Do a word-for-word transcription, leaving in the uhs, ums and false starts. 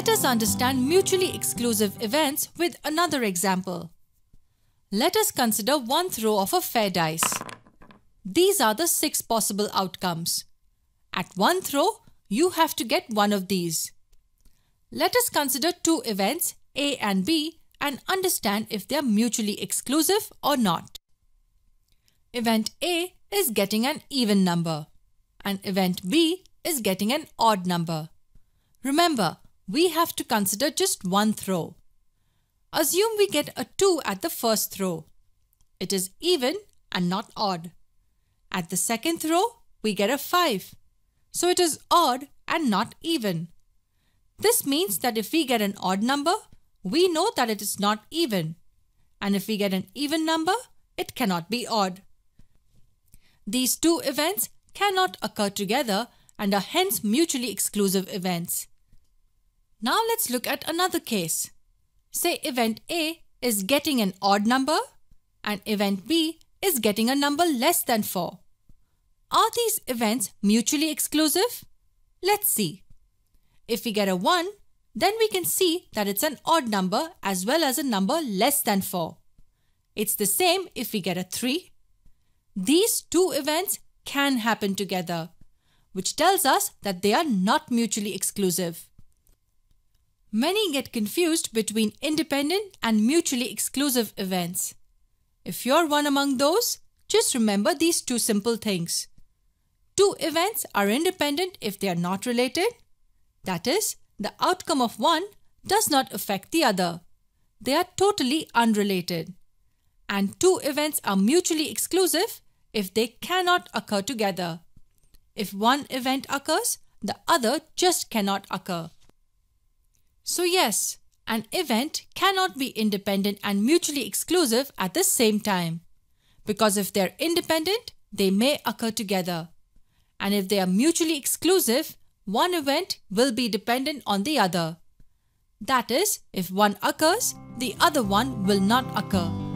Let us understand mutually exclusive events with another example. Let us consider one throw of a fair dice. These are the six possible outcomes. At one throw, you have to get one of these. Let us consider two events, A and B, and understand if they are mutually exclusive or not. Event A is getting an even number, and event B is getting an odd number. Remember, we have to consider just one throw. Assume we get a two at the first throw. It is even and not odd. At the second throw, we get a five. So it is odd and not even. This means that if we get an odd number, we know that it is not even. And if we get an even number, it cannot be odd. These two events cannot occur together and are hence mutually exclusive events. Now let's look at another case. Say event A is getting an odd number and event B is getting a number less than four. Are these events mutually exclusive? Let's see. If we get a one, then we can see that it's an odd number as well as a number less than four. It's the same if we get a three. These two events can happen together, which tells us that they are not mutually exclusive. Many get confused between independent and mutually exclusive events. If you're one among those, just remember these two simple things. Two events are independent if they are not related. That is, the outcome of one does not affect the other. They are totally unrelated. And two events are mutually exclusive if they cannot occur together. If one event occurs, the other just cannot occur. So yes, an event cannot be independent and mutually exclusive at the same time. Because if they're independent, they may occur together. And if they are mutually exclusive, one event will be dependent on the other. That is, if one occurs, the other one will not occur.